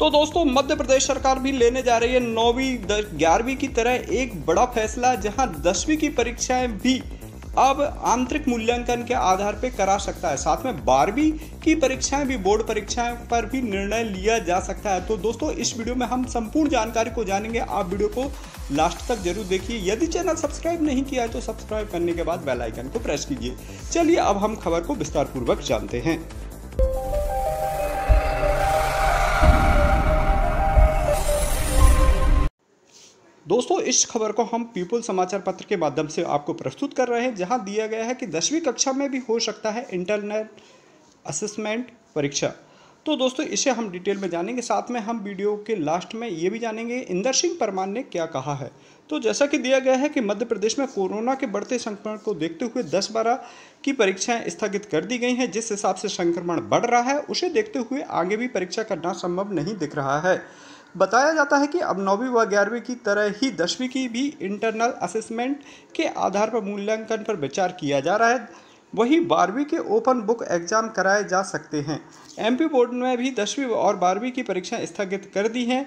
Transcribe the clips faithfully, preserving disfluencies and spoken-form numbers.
तो दोस्तों मध्य प्रदेश सरकार भी लेने जा रही है नौवीं ग्यारहवीं की तरह एक बड़ा फैसला, जहां दसवीं की परीक्षाएं भी अब आंतरिक मूल्यांकन के आधार पर करा सकता है। साथ में बारहवीं की परीक्षाएं भी, बोर्ड परीक्षाएं पर भी निर्णय लिया जा सकता है। तो दोस्तों इस वीडियो में हम संपूर्ण जानकारी को जानेंगे, आप वीडियो को लास्ट तक जरूर देखिए। यदि चैनल सब्सक्राइब नहीं किया है तो सब्सक्राइब करने के बाद बेल आइकन को प्रेस कीजिए। चलिए अब हम खबर को विस्तारपूर्वक जानते हैं। दोस्तों इस खबर को हम पीपुल समाचार पत्र के माध्यम से आपको प्रस्तुत कर रहे हैं, जहां दिया गया है कि दसवीं कक्षा में भी हो सकता है इंटरनल असेसमेंट परीक्षा। तो दोस्तों इसे हम डिटेल में जानेंगे, साथ में हम वीडियो के लास्ट में ये भी जानेंगे इंदर सिंह परमार ने क्या कहा है। तो जैसा कि दिया गया है कि मध्य प्रदेश में कोरोना के बढ़ते संक्रमण को देखते हुए दस बारह की परीक्षाएं स्थगित कर दी गई हैं। जिस हिसाब से संक्रमण बढ़ रहा है उसे देखते हुए आगे भी परीक्षा करना संभव नहीं दिख रहा है। बताया जाता है कि अब नौवीं व ग्यारहवीं की तरह ही दसवीं की भी इंटरनल असेसमेंट के आधार पर मूल्यांकन पर विचार किया जा रहा है। वहीं बारहवीं के ओपन बुक एग्जाम कराए जा सकते हैं। एमपी बोर्ड ने भी दसवीं और बारहवीं की परीक्षाएं स्थगित कर दी हैं।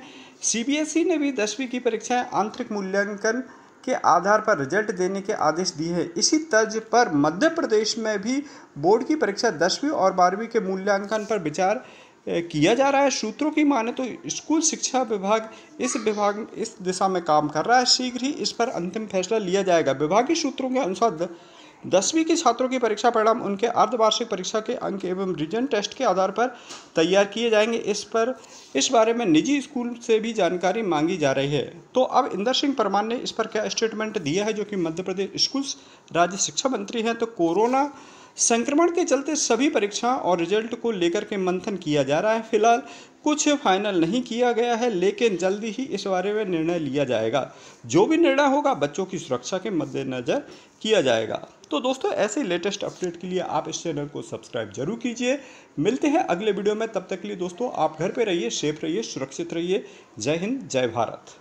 सीबीएसई ने भी दसवीं की परीक्षाएं आंतरिक मूल्यांकन के आधार पर रिजल्ट देने के आदेश दिए हैं। इसी तर्ज पर मध्य प्रदेश में भी बोर्ड की परीक्षा दसवीं और बारहवीं के मूल्यांकन पर विचार किया जा रहा है। सूत्रों की माने तो स्कूल शिक्षा विभाग इस विभाग इस दिशा में काम कर रहा है, शीघ्र ही इस पर अंतिम फैसला लिया जाएगा। विभागीय सूत्रों के अनुसार दसवीं के छात्रों की परीक्षा परिणाम उनके अर्धवार्षिक परीक्षा के अंक एवं रीजन टेस्ट के आधार पर तैयार किए जाएंगे। इस पर इस बारे में निजी स्कूल से भी जानकारी मांगी जा रही है। तो अब इंदर सिंह परमार ने इस पर क्या स्टेटमेंट दिया है, जो कि मध्य प्रदेश स्कूल राज्य शिक्षा मंत्री हैं। तो कोरोना संक्रमण के चलते सभी परीक्षाओं और रिजल्ट को लेकर के मंथन किया जा रहा है। फिलहाल कुछ फाइनल नहीं किया गया है, लेकिन जल्दी ही इस बारे में निर्णय लिया जाएगा। जो भी निर्णय होगा बच्चों की सुरक्षा के मद्देनज़र किया जाएगा। तो दोस्तों ऐसे लेटेस्ट अपडेट के लिए आप इस चैनल को सब्सक्राइब जरूर कीजिए। मिलते हैं अगले वीडियो में, तब तक के लिए दोस्तों आप घर पर रहिए, सेफ रहिए, सुरक्षित रहिए। जय हिंद, जय भारत।